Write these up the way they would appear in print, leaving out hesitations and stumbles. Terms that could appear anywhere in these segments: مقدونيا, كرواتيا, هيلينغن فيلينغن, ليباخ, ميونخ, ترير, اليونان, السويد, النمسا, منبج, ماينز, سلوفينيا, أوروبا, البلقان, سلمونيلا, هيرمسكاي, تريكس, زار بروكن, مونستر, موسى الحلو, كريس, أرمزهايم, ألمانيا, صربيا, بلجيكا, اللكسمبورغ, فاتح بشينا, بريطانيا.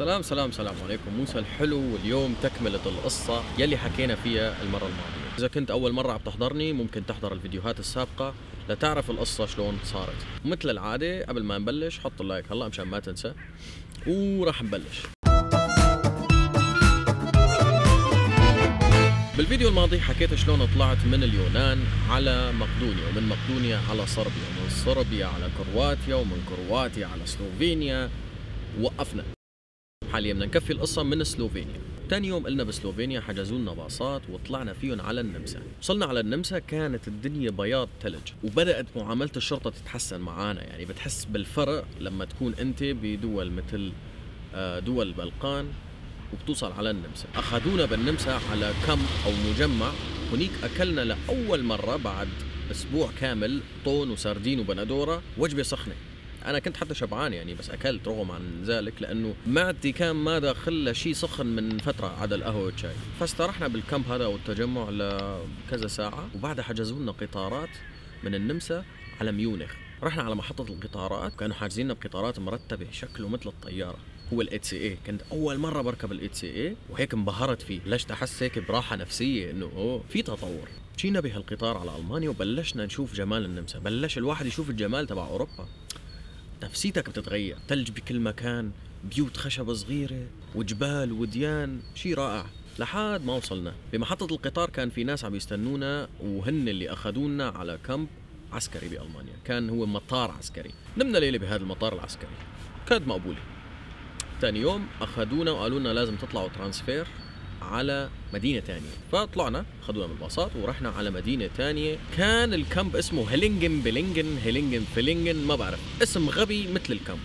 سلام سلام سلام عليكم، موسى الحلو. واليوم تكملة القصة يلي حكينا فيها المرة الماضية. إذا كنت أول مرة عم تحضرني ممكن تحضر الفيديوهات السابقة لتعرف القصة شلون صارت. مثل العادة قبل ما نبلش حط اللايك هلا مشان ما تنسى، وراح نبلش. بالفيديو الماضي حكيت شلون طلعت من اليونان على مقدونيا، ومن مقدونيا على صربيا، ومن صربيا على كرواتيا، ومن كرواتيا على سلوفينيا. وقفنا. حاليا بدنا نكفي القصة من سلوفينيا. ثاني يوم قلنا بسلوفينيا حجزوا لنا باصات وطلعنا فيهم على النمسا. وصلنا على النمسا كانت الدنيا بياض ثلج، وبدأت معاملة الشرطة تتحسن معانا، يعني بتحس بالفرق لما تكون أنت بدول مثل دول البلقان وبتوصل على النمسا. أخذونا بالنمسا على كامب أو مجمع، هنيك أكلنا لأول مرة بعد أسبوع كامل طون وسردين وبندورة، وجبة سخنة. أنا كنت حتى شبعان يعني، بس أكلت رغم عن ذلك لأنه معدتي كان ما داخل شيء سخن من فترة عدا القهوة والشاي. فاسترحنا بالكامب هذا أو التجمع لكذا ساعة، وبعدها حجزوا لنا قطارات من النمسا على ميونخ. رحنا على محطة القطارات، كانوا حاجزين لنا بقطارات مرتبة شكله مثل الطيارة، هو ال8CA. كنت أول مرة بركب ال8CA وهيك انبهرت فيه، بلشت أحس هيك براحة نفسية إنه أوه في تطور. مشينا بهالقطار على ألمانيا وبلشنا نشوف جمال النمسا، بلش الواحد يشوف الجمال تبع أوروبا. نفسيتك بتتغير، ثلج بكل مكان، بيوت خشب صغيرة وجبال وديان، شيء رائع. لحد ما وصلنا بمحطة القطار كان في ناس عم يستنونا، وهن اللي أخذونا على كامب عسكري بألمانيا، كان هو مطار عسكري. نمنا ليلة بهذا المطار العسكري، كاد مقبولة. ثاني يوم أخذونا وقالوا لنا لازم تطلعوا ترانسفير على مدينة ثانية، فطلعنا أخذونا بالباصات ورحنا على مدينة ثانية. كان الكامب اسمه هيلينغن فيلينغن، هيلينغن فيلينغن، ما بعرف اسم غبي، مثل الكامب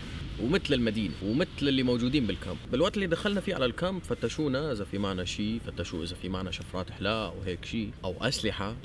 ومثل المدينة ومثل اللي موجودين بالكامب. بالوقت اللي دخلنا فيه على الكامب فتشونا إذا في معنا شيء، فتشوا إذا في معنا شفرات حلاق أو هيك شيء أو أسلحة.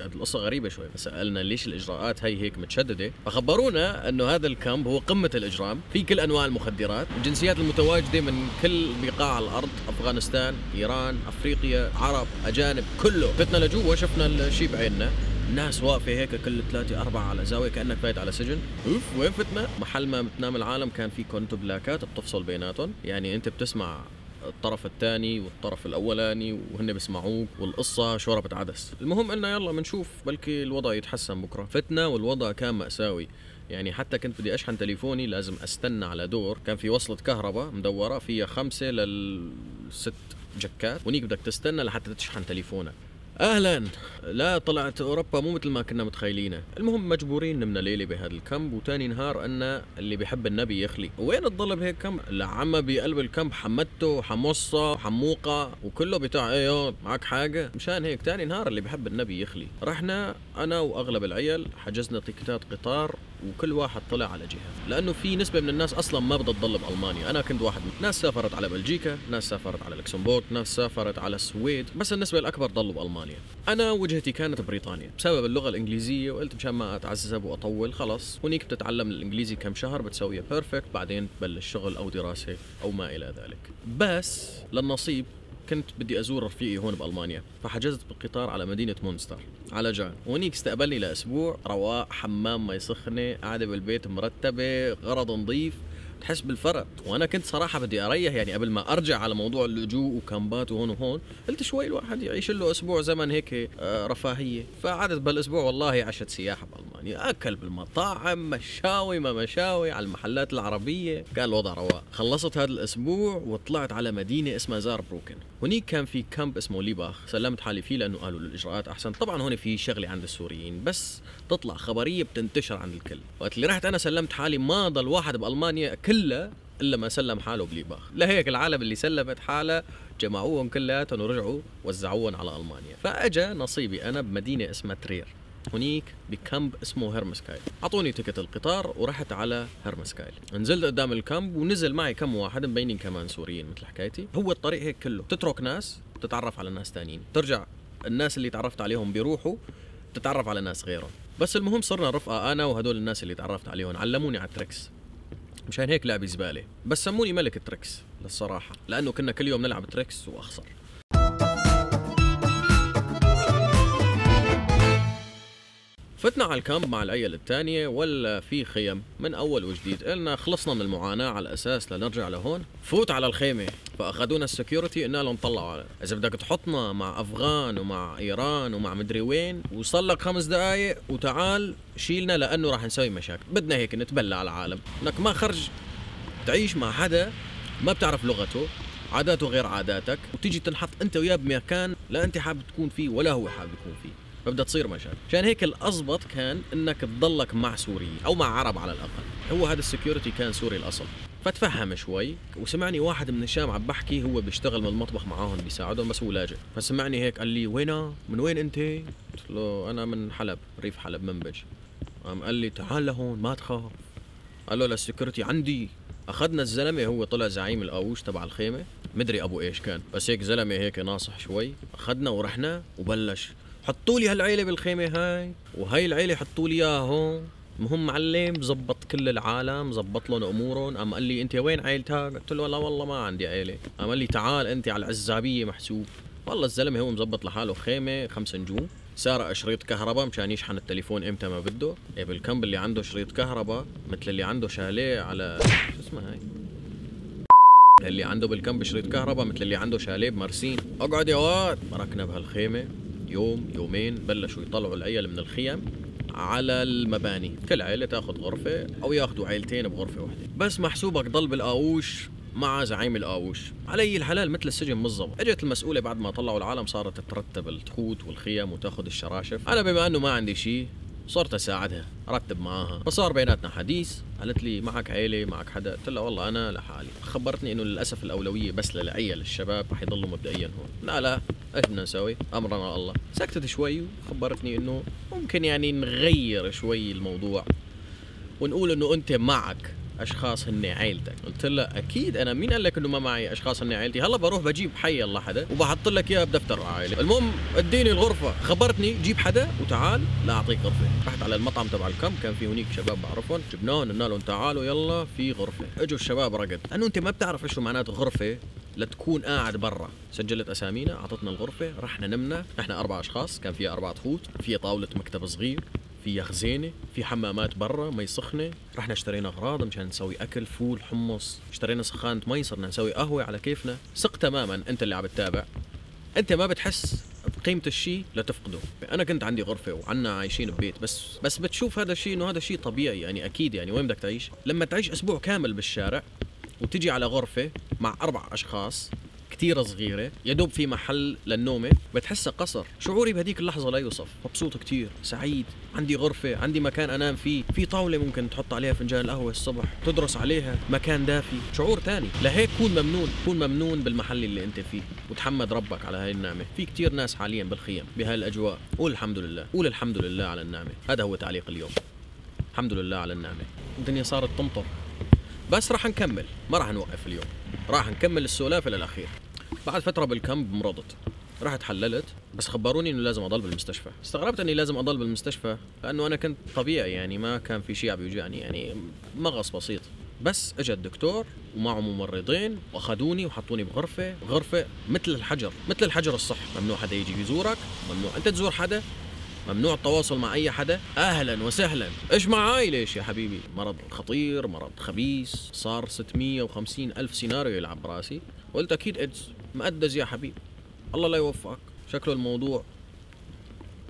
القصة غريبة شوي، فسألنا ليش الإجراءات هي هيك متشددة، فخبرونا أنه هذا الكامب هو قمة الإجرام، في كل أنواع المخدرات، الجنسيات المتواجدة من كل بقاع الأرض، أفغانستان، إيران، أفريقيا، عرب، أجانب، كله. فتنا لجوا شفنا الشيء بعيننا، الناس واقفة هيك كل 3 4 على زاوية كأنك فايت على سجن. أوف وين فتنا؟ محل ما بتنام العالم كان في كونتبلاكات بتفصل بيناتهم، يعني أنت بتسمع الطرف الثاني والطرف الاولاني وهن بسمعوك، والقصه شوربت عدس. المهم قلنا يلا بنشوف بلكي الوضع يتحسن بكره. فتنا والوضع كان ماساوي، يعني حتى كنت بدي اشحن تليفوني لازم استنى على دور، كان في وصله كهرباء مدوره فيها 5 لل6 جكات، ونيك بدك تستنى لحتى تشحن تليفونك. اهلا، لا طلعت اوروبا مو مثل ما كنا متخيلينه. المهم مجبورين نمنا ليله بهذا الكامب، وثاني نهار أن اللي بيحب النبي يخلي. وين الضل بهيك كامب؟ لعمى بقلب الكامب حمته حمصه حموقه وكله بتاع ايه معك حاجه، مشان هيك ثاني نهار اللي بيحب النبي يخلي. رحنا انا واغلب العيال، حجزنا تيكتات قطار وكل واحد طلع على جهه، لانه في نسبه من الناس اصلا ما بدها تضل بالمانيا. انا كنت واحد من ناس سافرت على بلجيكا، ناس سافرت على اللكسمبورغ، ناس سافرت على السويد، بس النسبه الاكبر ضلوا بالمانيا. انا وجهتي كانت بريطانيا بسبب اللغه الانجليزيه، وقلت مشان ما اتعذب واطول خلص هنيك بتتعلم الانجليزي كم شهر بتسويها بيرفكت، بعدين تبلش شغل او دراسه او ما الى ذلك. بس للنصيب كنت بدي ازور رفيقي هون بالمانيا، فحجزت بالقطار على مدينه مونستر على جان، وهنيك استقبلني لاسبوع رواق، حمام مي سخنه، قاعده بالبيت مرتبه، غرض نظيف، بتحس بالفرق. وانا كنت صراحه بدي اريح، يعني قبل ما ارجع على موضوع اللجوء وكامبات وهون وهون، قلت شوي الواحد يعيش له اسبوع زمن هيك رفاهيه. فقعدت بالاسبوع والله عشت سياحه بالمانيا، اكل بالمطاعم، مشاوي ما مشاوي، على المحلات العربيه، كان الوضع رواق. خلصت هذا الاسبوع وطلعت على مدينه اسمها زار بروكن، هنيك كان في كامب اسمه ليباخ، سلمت حالي فيه لانه قالوا الاجراءات احسن. طبعا هون في شغله عند السوريين بس تطلع خبريه بتنتشر عند الكل. وقت اللي رحت انا سلمت حالي ما ضل واحد بالمانيا إلا ما سلم حاله بليباخ، لهيك العالم اللي سلمت حالها جمعوهم كلياتهم ورجعوا وزعوهم على ألمانيا. فأجا نصيبي أنا بمدينة اسمها ترير، هنيك بكامب اسمه هيرمسكاي. أعطوني تكت القطار ورحت على هيرمسكاي، نزلت قدام الكامب ونزل معي كم واحد مبينين كمان سوريين مثل حكايتي. هو الطريق هيك كله، تترك ناس تتعرف على ناس تانيين، ترجع الناس اللي تعرفت عليهم بيروحوا تتعرف على ناس غيرهم. بس المهم صرنا رفقة أنا وهدول الناس اللي تعرفت عليهم، علموني على التريكس، مشان هيك لعبي زباله، بس سموني ملك التريكس للصراحه، لانه كنا كل يوم نلعب تريكس واخسر. فتنا على الكامب مع العيال الثانية ولا في خيم من أول وجديد. قلنا خلصنا من المعاناة على الأساس لنرجع لهون. فوت على الخيمة، فأخذونا السكيورتي قلنا لهم طلعوا إذا بدك تحطنا مع أفغان ومع إيران ومع مدري وين، وصل لك 5 دقايق وتعال شيلنا لأنه راح نسوي مشاكل. بدنا هيك نتبلى على العالم، إنك ما خرج تعيش مع حدا ما بتعرف لغته، عاداته غير عاداتك، وتيجي تنحط أنت وياه بمكان لا أنت حابب تكون فيه ولا هو حابب يكون فيه. فبدها تصير مشاكل، عشان هيك الأضبط كان انك تضلك مع سوريين او مع عرب على الاقل، هو هذا السكيورتي كان سوري الاصل، فتفهم شوي وسمعني واحد من الشام عم بحكي، هو بيشتغل من المطبخ معاهم بيساعدهم بس هو لاجئ، فسمعني هيك قال لي وينه؟ من وين انت؟ قلت له انا من حلب، ريف حلب منبج. قام قال لي تعال لهون ما تخاف. قال له للسكيورتي عندي. اخذنا الزلمه، هو طلع زعيم القاووش تبع الخيمه، مدري ابو ايش كان، بس هيك زلمه هيك ناصح شوي، اخذنا ورحنا وبلش حطوا لي هالعيلة بالخيمة هاي وهي العيلة حطوا لي اياها هون، المهم معلم زبط كل العالم، زبط لهم امورهم. قام قال لي انت وين عيلتك؟ قلت له لا والله ما عندي عيلة. قام قال لي تعال انت على العزابية محسوب. والله الزلمة هو مزبط لحاله خيمة 5 نجوم، سارق شريط كهرباء مشان يشحن التليفون امتى ما بده، بالكامب اللي عنده شريط كهرباء مثل اللي عنده شاليه على شو اسمها هاي، اللي عنده بالكامب شريط كهرباء مثل اللي عنده شاليه بمرسين. اقعد يا واد. مركنا بهالخيمة يوم يومين، بلشوا يطلعوا العيال من الخيم على المباني، كل عيلة تاخذ غرفة أو ياخذوا عيلتين بغرفة واحدة، بس محسوبك ضل بالقاووش مع زعيم القاووش، علي الحلال مثل السجن بالضبط. اجت المسؤولة بعد ما طلعوا العالم صارت ترتب التحوت والخيم وتاخذ الشراشف، أنا بما أنه ما عندي شيء صرت أساعدها، رتب معاها، فصار بيناتنا حديث، قالت لي معك عيلة معك حدا؟ قلت لها والله أنا لحالي، خبرتني إنه للأسف الأولوية بس للعيال الشباب رح يضلوا مبدئيا هون، لا ايش بدنا نسوي؟ أمرنا الله، سكتت شوي وخبرتني إنه ممكن يعني نغير شوي الموضوع ونقول إنه أنت معك أشخاص هن عيلتك. قلت لها أكيد أنا مين قال لك إنه ما معي أشخاص هن عيلتي؟ هلا بروح بجيب حي الله حدا وبحط لك إياه بدفتر عائلة، المهم اديني الغرفة، خبرتني جيب حدا وتعال لا أعطيك غرفة. رحت على المطعم تبع الكامب، كان في هنيك شباب بعرفهم، جبناهم قلنا لهم تعالوا يلا في غرفة، إجوا الشباب رقد، لأنه أنت ما بتعرف شو معناته غرفة لتكون قاعد برا. سجلت أسامينا، أعطتنا الغرفة، رحنا نمنا، نحن 4 أشخاص، كان فيها 4 تخوت، فيها طاولة مكتب صغير، في خزينه، في حمامات برا، مي سخنه، رحنا اشترينا اغراض مشان نسوي اكل، فول، حمص، اشترينا سخانه مي، صرنا نسوي قهوه على كيفنا، ثق تماما انت اللي عم تتابع، انت ما بتحس بقيمه الشيء لتفقده، انا كنت عندي غرفه وعنا عايشين ببيت بس بتشوف هذا الشيء انه هذا شيء طبيعي يعني اكيد يعني وين بدك تعيش؟ لما تعيش اسبوع كامل بالشارع وتجي على غرفه مع 4 أشخاص كتير صغيرة يدوب في محل للنومة بتحسها قصر. شعوري بهديك اللحظة لا يوصف، مبسوط كتير، سعيد، عندي غرفة، عندي مكان أنام فيه، في طاولة ممكن تحط عليها فنجان القهوة الصبح تدرس عليها، مكان دافي، شعور تاني. لهيك كون ممنون، كون ممنون بالمحل اللي أنت فيه وتحمد ربك على هاي النعمة. في كتير ناس حاليا بالخيم بهالأجواء، قول الحمد لله، قول الحمد لله على النعمة. هذا هو تعليق اليوم، الحمد لله على النعمة. الدنيا صارت تمطر بس رح نكمل، ما رح نوقف اليوم، راح نكمل السولافة للأخير. بعد فترة بالكامب مرضت، رحت حللت، بس خبروني إنه لازم أضل بالمستشفى. استغربت إني لازم أضل بالمستشفى لأنه أنا كنت طبيعي يعني ما كان في شيء عم يوجعني يعني مغص بسيط، بس اجى الدكتور ومعه ممرضين واخذوني وحطوني بغرفة مثل الحجر، مثل الحجر الصحي، ممنوع حدا يجي يزورك، ممنوع أنت تزور حدا، ممنوع التواصل مع أي حدا. أهلا وسهلا، إيش معاي ليش يا حبيبي؟ مرض خطير، مرض خبيث، صار 650,000 سيناريو يلعب براسي، قلت أكيد إيدز، مقدز يا حبيبي، الله لا يوفقك، شكله الموضوع.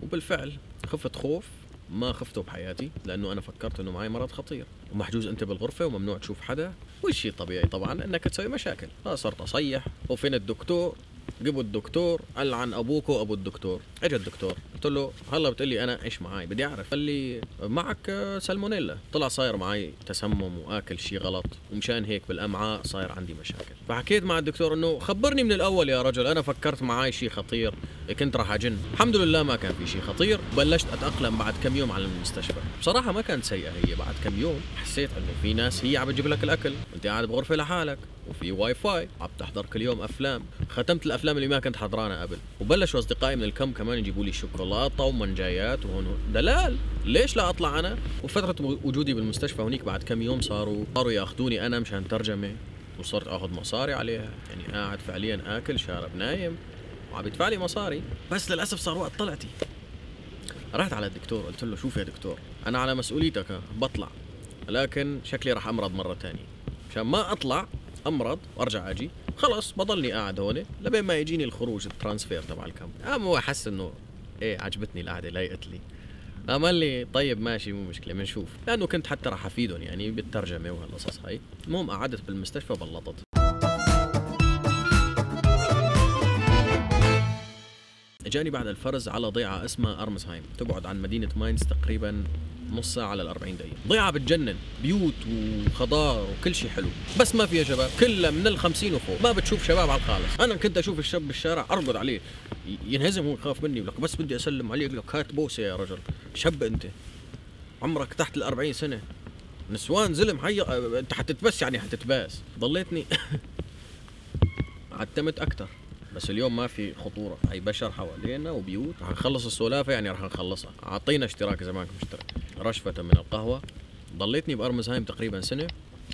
وبالفعل خفت خوف ما خفته بحياتي لأنه أنا فكرت إنه معي مرض خطير ومحجوز أنت بالغرفة وممنوع تشوف حدا، والشيء طبيعي طبعا إنك تسوي مشاكل، فصرت أصيح وفين الدكتور؟ جيبوا الدكتور، ألعن أبوك وأبو الدكتور. اجى الدكتور، قلت له هلا بتقلي أنا إيش معاي؟ بدي أعرف. قال لي معك سلمونيلا، طلع صاير معي تسمم وآكل شيء غلط ومشان هيك بالأمعاء صاير عندي مشاكل. فحكيت مع الدكتور إنه خبرني من الأول يا رجل، أنا فكرت معاي شيء خطير كنت راح أجن، الحمد لله ما كان في شيء خطير، بلشت أتأقلم بعد كم يوم على المستشفى، بصراحة ما كانت سيئة هي، بعد كم يوم حسيت إنه في ناس هي عم بتجيب لك الأكل، أنت قاعد بغرفة لحالك، وفي واي فاي، عم تحضر كل يوم أفلام، ختمت الافلام اللي ما كنت حضرانها قبل، وبلشوا اصدقائي من الكم كمان يجيبوا لي شوكولاته ومنجايات وهون دلال، ليش لا اطلع انا؟ وفتره وجودي بالمستشفى هونيك بعد كم يوم صاروا ياخذوني انا مشان ترجمه، وصرت اخذ مصاري عليها، يعني قاعد فعليا اكل شارب نايم وعم يدفع لي مصاري، بس للاسف صار وقت طلعتي. رحت على الدكتور قلت له شوف يا دكتور انا على مسؤوليتك بطلع، لكن شكلي راح امرض مره ثانيه، مشان ما اطلع امرض وارجع اجي خلاص بضلني قاعد هون لبين ما يجيني الخروج الترانسفير تبع الكامب. اما هو حس انه ايه عجبتني القعده لايقت لي، قام قال لي طيب ماشي مو مشكله بنشوف، لانه كنت حتى راح افيدهم يعني بالترجمه وهالقصص هاي. المهم قعدت بالمستشفى بلطت. اجاني بعد الفرز على ضيعه اسمها أرمزهايم، تبعد عن مدينه ماينز تقريبا نص ساعه على 40 دقيقه. ضيعه بتجنن، بيوت وخضار وكل شيء حلو، بس ما فيها شباب، كلها من ال50 وفوق، ما بتشوف شباب على الخالص. انا كنت اشوف الشاب بالشارع ارقد عليه ينهزم ويخاف مني، لك بس بدي اسلم عليه يقول لك هات بوسه يا رجل، شب انت عمرك تحت ال40 سنه، نسوان زلم حي انت حتتبس يعني حتتباس. ضليتني عتمت اكثر، بس اليوم ما في خطوره، هي بشر حوالينا وبيوت، رح نخلص السولافه يعني رح نخلصها. اعطينا اشتراك اذا معك مشترك. رشفه من القهوه ضليتني بأرمزهايم تقريبا سنه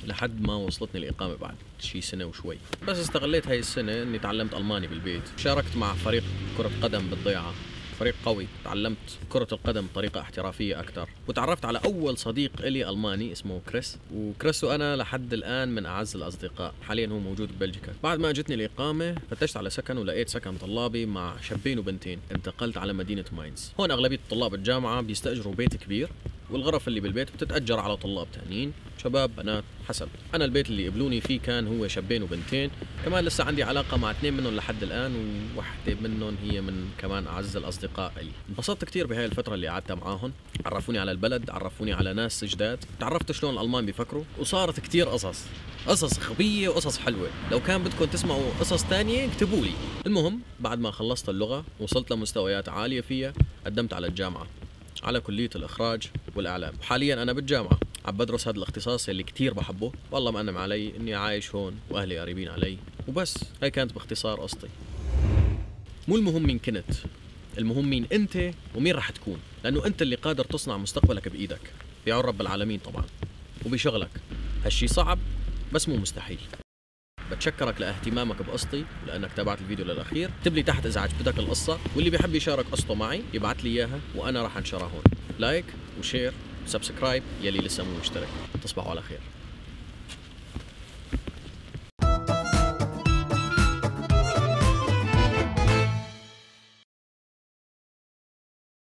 لحد ما وصلتني الاقامه بعد شي سنه وشوي. بس استغليت هاي السنه اني تعلمت الماني بالبيت، شاركت مع فريق كره قدم بالضيعه، فريق قوي، تعلمت كرة القدم بطريقة احترافية أكثر، وتعرفت على أول صديق إلي ألماني اسمه كريس، وكريس وأنا لحد الآن من أعز الأصدقاء، حالياً هو موجود ببلجيكا. بعد ما أجتني الإقامة فتشت على سكن ولقيت سكن طلابي مع شابين وبنتين، انتقلت على مدينة ماينز، هون أغلبية طلاب الجامعة بيستأجروا بيت كبير، والغرف اللي بالبيت بتتأجر على طلاب تانيين، شباب بنات حسب. أنا البيت اللي قبلوني فيه كان هو شابين وبنتين، كمان لسه عندي علاقة مع اثنين منهم لحد الآن، وواحدة منهم هي من كمان أعز الأصدقاء لي. انبسطت كثير بهاي الفترة اللي قعدتها معاهم، عرفوني على البلد، عرفوني على ناس جداد، تعرفت شلون الألمان بيفكروا، وصارت كثير قصص خبية وقصص حلوة. لو كان بدكم تسمعوا قصص تانية اكتبوا لي. المهم بعد ما خلصت اللغة وصلت لمستويات عالية فيها، قدمت على الجامعة، على كلية الإخراج والإعلام، وحالياً أنا بالجامعة عم بدرس هذا الاختصاص اللي كتير بحبه، والله مأنم علي إني عايش هون وأهلي قريبين علي، وبس هاي كانت باختصار قصتي. مو المهم مين كنت، المهم مين أنت ومين رح تكون، لأنه أنت اللي قادر تصنع مستقبلك بإيدك، بيعون رب العالمين طبعاً، وبشغلك، هالشي صعب بس مو مستحيل. بتشكرك لاهتمامك بقصتي ولانك تابعت الفيديو للاخير. اكتب لي تحت اذا عجبتك القصه، واللي بيحب يشارك قصته معي يبعث لي اياها وانا راح انشرها هون. لايك وشير وسبسكرايب يلي لسه مو مشترك. تصبحوا على خير.